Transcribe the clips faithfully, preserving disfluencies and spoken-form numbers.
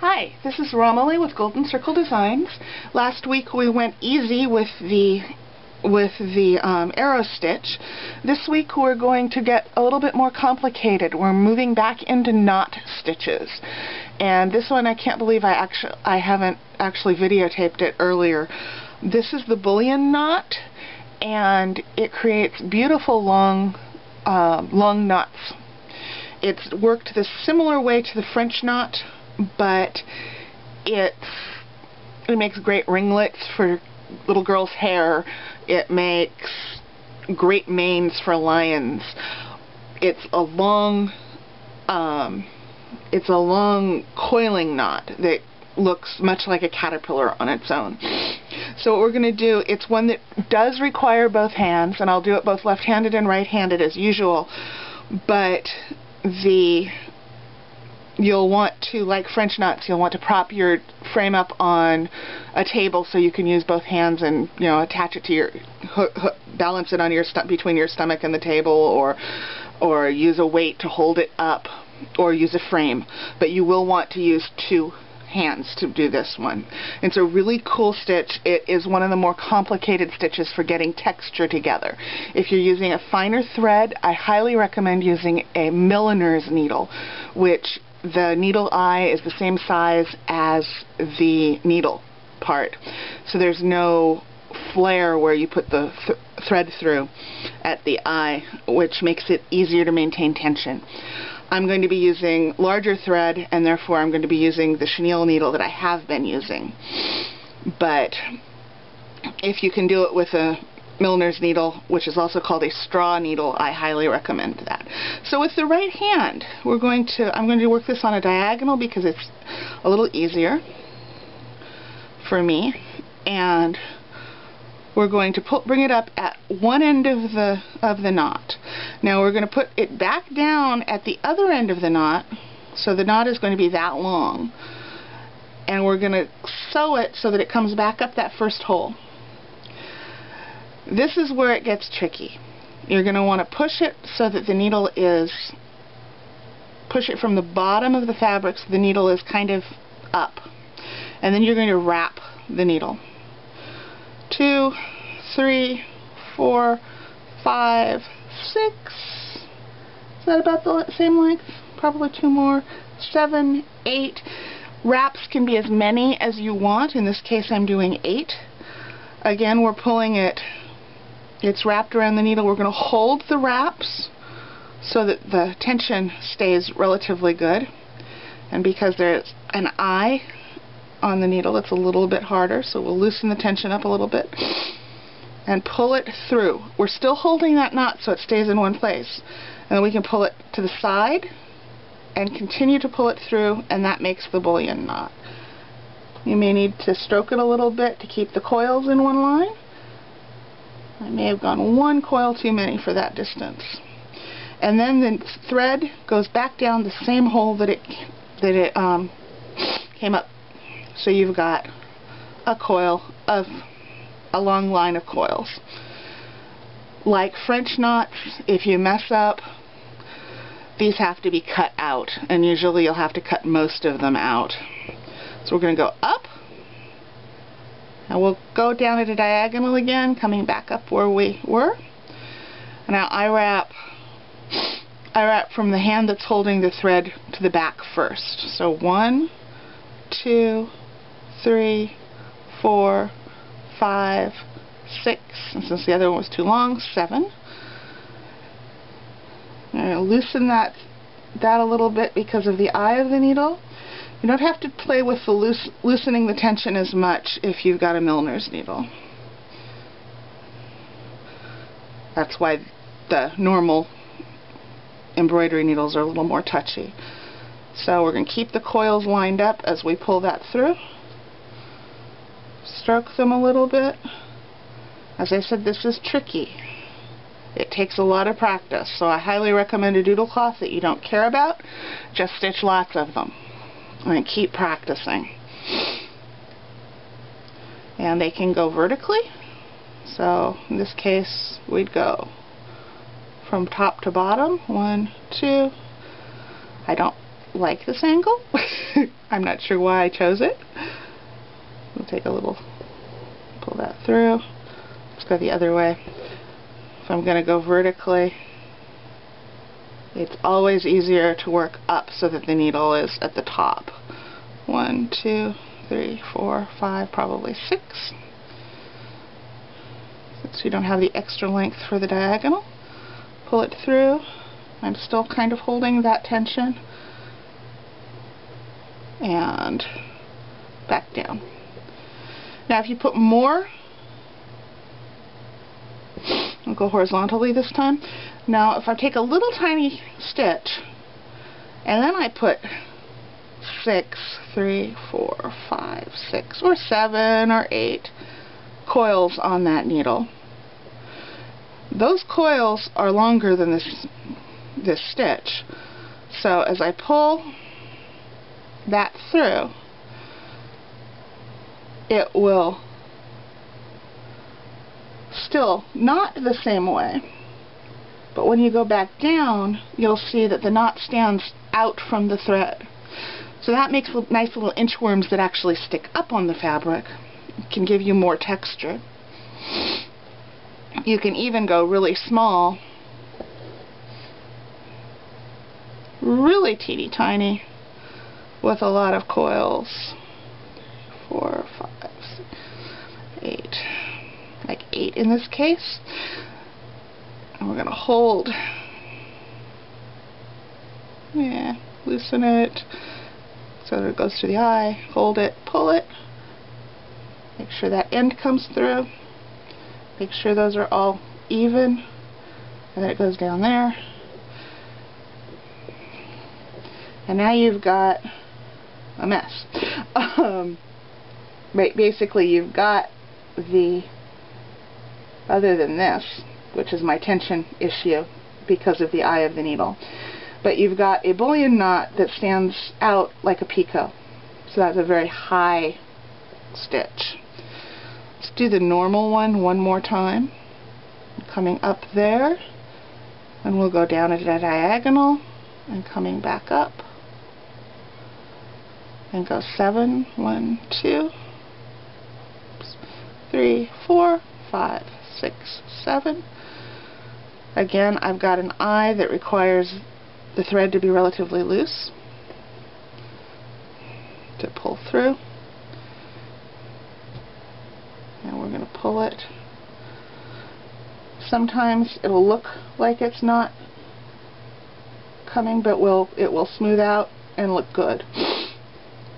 Hi, this is Romilly with Golden Circle Designs. Last week we went easy with the with the um, arrow stitch. This week we're going to get a little bit more complicated. We're moving back into knot stitches. And this one I can't believe I actually I haven't actually videotaped it earlier. This is the bullion knot, and it creates beautiful long uh, long knots. It's worked the similar way to the French knot, but it it makes great ringlets for little girls' hair. It makes great manes for lions. It's a long, um, it's a long coiling knot that looks much like a caterpillar on its own. So what we're going to do, it's one that does require both hands, and I'll do it both left-handed and right-handed as usual, but the you'll want to, like French knots, you'll want to prop your frame up on a table so you can use both hands and, you know, attach it to your, hook, hook, balance it on your stu- between your stomach and the table, or, or use a weight to hold it up, or use a frame. But you will want to use two hands to do this one. It's a really cool stitch. It is one of the more complicated stitches for getting texture together. If you're using a finer thread, I highly recommend using a milliner's needle, which the needle eye is the same size as the needle part. So there's no flare where you put the th thread through at the eye, which makes it easier to maintain tension. I'm going to be using larger thread, and therefore I'm going to be using the chenille needle that I have been using. But if you can do it with a milliner's needle, which is also called a straw needle, I highly recommend that. So with the right hand, we're going to, I'm going to work this on a diagonal because it's a little easier for me, and we're going to pull, bring it up at one end of the of the knot. Now we're going to put it back down at the other end of the knot, so the knot is going to be that long, and we're going to sew it so that it comes back up that first hole. This is where it gets tricky. You're going to want to push it so that the needle is, push it from the bottom of the fabric so the needle is kind of up. And then you're going to wrap the needle. Two, three, four, five, six. Is that about the same length? Probably two more. Seven, eight. Wraps can be as many as you want. In this case, I'm doing eight. Again, we're pulling it. It's wrapped around the needle. We're going to hold the wraps so that the tension stays relatively good. And because there's an eye on the needle, it's a little bit harder, so we'll loosen the tension up a little bit and pull it through. We're still holding that knot so it stays in one place. And then we can pull it to the side and continue to pull it through, and that makes the bullion knot. You may need to stroke it a little bit to keep the coils in one line. I may have gone one coil too many for that distance. And then the thread goes back down the same hole that it that it um, came up. So you've got a coil of a long line of coils. Like French knots, if you mess up, these have to be cut out, and usually you'll have to cut most of them out. So we're going to go up, and we'll go down at a diagonal again, coming back up where we were. And now I wrap, I wrap from the hand that's holding the thread to the back first. So one, two, three, four, five, six, and since the other one was too long, seven. I'm going to loosen that, that a little bit because of the eye of the needle. You don't have to play with the loose, loosening the tension as much if you've got a milliner's needle. That's why the normal embroidery needles are a little more touchy. So we're going to keep the coils lined up as we pull that through. Stroke them a little bit. As I said, this is tricky. It takes a lot of practice, so I highly recommend a doodle cloth that you don't care about. Just stitch lots of them and keep practicing. And they can go vertically, so in this case we'd go from top to bottom. One, two. I don't like this angle. I'm not sure why I chose it. We'll take a little, pull that through. Let's go the other way. So I'm going to go vertically. It's always easier to work up so that the needle is at the top. One, two, three, four, five, probably six. Since we don't have the extra length for the diagonal, pull it through. I'm still kind of holding that tension. And back down. Now if you put more, I'll go horizontally this time. Now if I take a little tiny stitch and then I put six, three, four, five, six, or seven or eight coils on that needle, those coils are longer than this this stitch. So as I pull that through, it will still knot the same way, but when you go back down, you'll see that the knot stands out from the thread. So that makes nice little inchworms that actually stick up on the fabric. It can give you more texture. You can even go really small, really teeny tiny, with a lot of coils. Four, five, six, eight. Like eight in this case. And we're going to hold. Yeah, loosen it so that it goes to the eye. Hold it, pull it. Make sure that end comes through. Make sure those are all even. And then it goes down there. And now you've got a mess. Um, but basically you've got the, other than this, which is my tension issue because of the eye of the needle, but you've got a bullion knot that stands out like a picot. So that's a very high stitch. Let's do the normal one one more time. Coming up there, and we'll go down at a diagonal and coming back up. And go seven, one, two, three, four, five, six, seven. Again, I've got an eye that requires the thread to be relatively loose to pull through. And we're going to pull it. Sometimes it will look like it's not coming, but will it will smooth out and look good.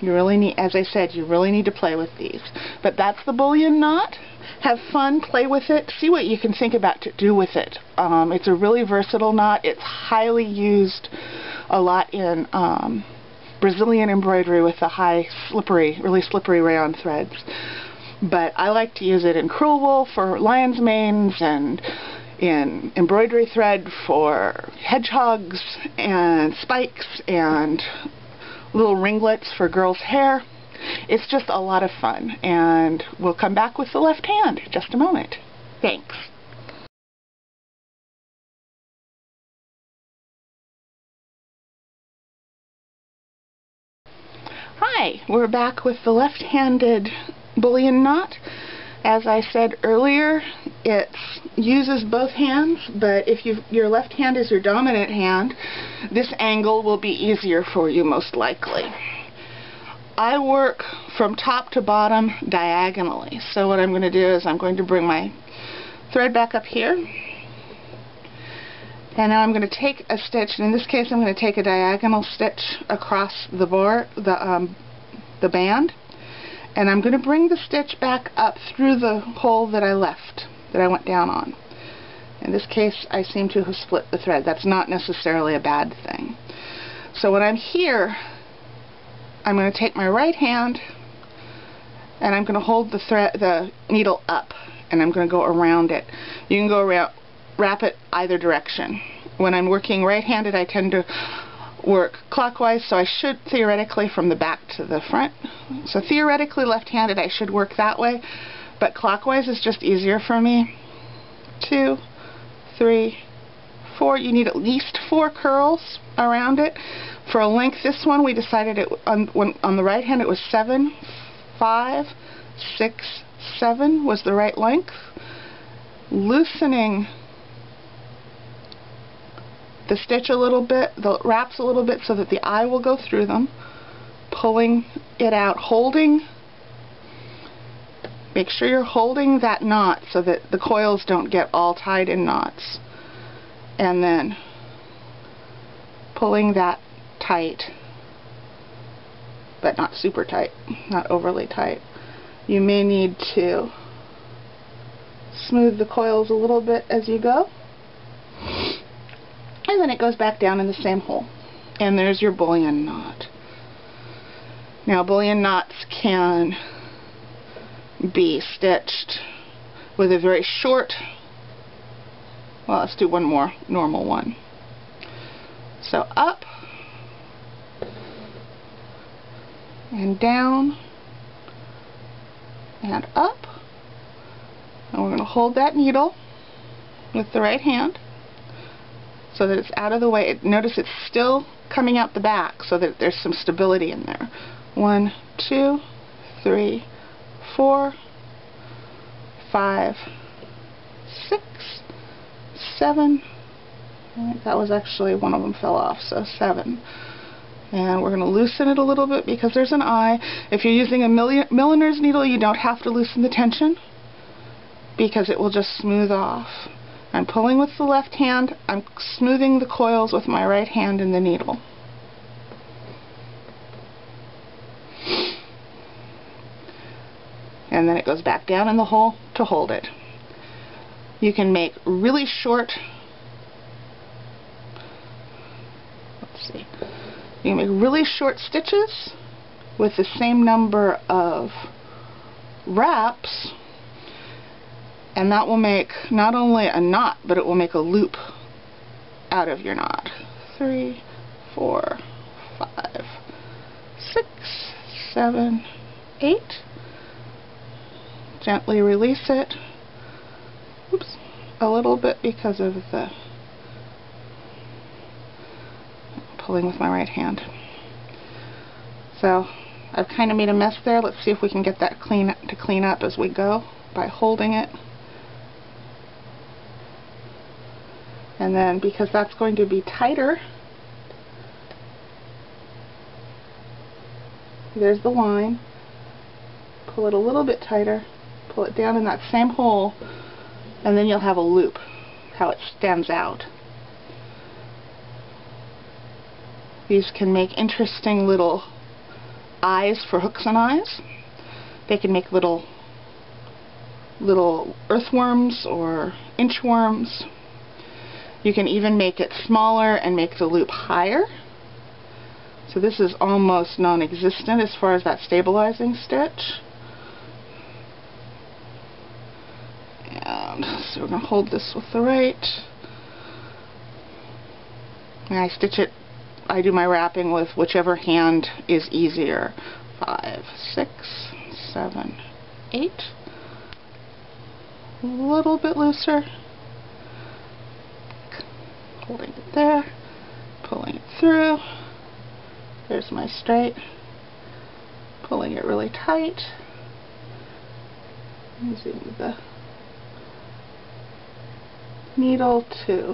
You really need, as I said, you really need to play with these. But that's the bullion knot. Have fun, play with it, see what you can think about to do with it. Um, it's a really versatile knot. It's highly used a lot in um, Brazilian embroidery with the high slippery, really slippery rayon threads. But I like to use it in crewel wool for lion's manes, and in embroidery thread for hedgehogs and spikes and little ringlets for girls' hair. It's just a lot of fun, and we'll come back with the left hand in just a moment. Thanks. Hi, we're back with the left-handed bullion knot. As I said earlier, it uses both hands, but if you've, your left hand is your dominant hand, this angle will be easier for you most likely. I work from top to bottom diagonally, so what I'm going to do is I'm going to bring my thread back up here, and now I'm going to take a stitch, and in this case I'm going to take a diagonal stitch across the bar, the, um, the band. And I'm going to bring the stitch back up through the hole that I left, that I went down on. In this case, I seem to have split the thread. That's not necessarily a bad thing. So when I'm here, I'm going to take my right hand, and I'm going to hold the thread, the needle up, and I'm going to go around it. You can go around, wrap it either direction. When I'm working right-handed, I tend to work clockwise, so I should theoretically from the back to the front. So theoretically left-handed, I should work that way, but clockwise is just easier for me. Two, three, four, you need at least four curls around it. For a length, this one, we decided it on, when, on the right hand it was seven, five, six, seven was the right length. Loosening the stitch a little bit, the wraps a little bit so that the eye will go through them. Pulling it out, holding. Make sure you're holding that knot so that the coils don't get all tied in knots. And then pulling that tight, but not super tight, not overly tight. You may need to smooth the coils a little bit as you go. And then it goes back down in the same hole. And there's your bullion knot. Now, bullion knots can be stitched with a very short, well, let's do one more normal one. So up and down and up. And we're going to hold that needle with the right hand so that it's out of the way. It, notice it's still coming out the back so that there's some stability in there. One, two, three, four, five, six, seven. I think that was actually one of them fell off, so seven. And we're going to loosen it a little bit because there's an eye. If you're using a milliner's needle, you don't have to loosen the tension because it will just smooth off. I'm pulling with the left hand. I'm smoothing the coils with my right hand and the needle. And then it goes back down in the hole to hold it. You can make really short, let's see, you can make really short stitches with the same number of wraps, and that will make not only a knot, but it will make a loop out of your knot. Three, four, five, six, seven, eight. Gently release it. Oops, a little bit because of the pulling with my right hand. So I've kind of made a mess there. Let's see if we can get that clean to clean up as we go by holding it. And then because that's going to be tighter, there's the line. Pull it a little bit tighter. Pull it down in that same hole, and then you'll have a loop, how it stems out. These can make interesting little eyes for hooks and eyes. They can make little little earthworms or inchworms. You can even make it smaller and make the loop higher. So this is almost non-existent as far as that stabilizing stitch. So we're going to hold this with the right. And I stitch it, I do my wrapping with whichever hand is easier. Five, six, seven, eight. A little bit looser. Holding it there. Pulling it through. There's my straight. Pulling it really tight. Using the needle to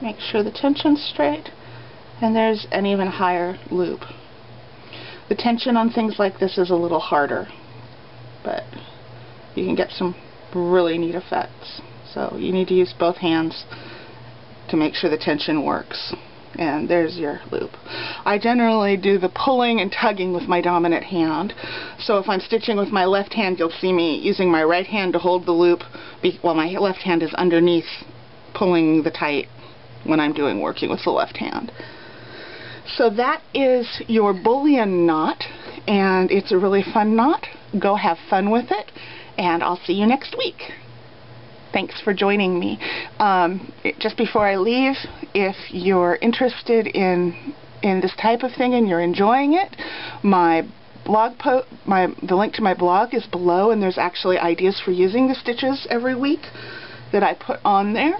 make sure the tension's straight, and there's an even higher loop. The tension on things like this is a little harder, but you can get some really neat effects. So you need to use both hands to make sure the tension works. And there's your loop. I generally do the pulling and tugging with my dominant hand. So if I'm stitching with my left hand, you'll see me using my right hand to hold the loop while my left hand is underneath pulling the tight when I'm doing working with the left hand. So that is your bullion knot, and it's a really fun knot. Go have fun with it, and I'll see you next week. Thanks for joining me. Um, it, just before I leave, if you're interested in in this type of thing and you're enjoying it, my blog post, my the link to my blog is below, and there's actually ideas for using the stitches every week that I put on there.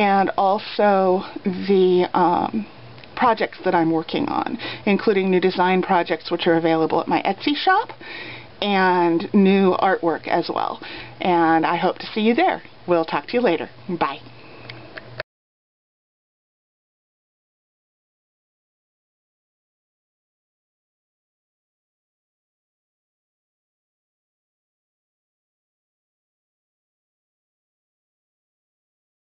and also the um, projects that I'm working on, including new design projects which are available at my Etsy shop, and new artwork as well. And I hope to see you there. We'll talk to you later. Bye.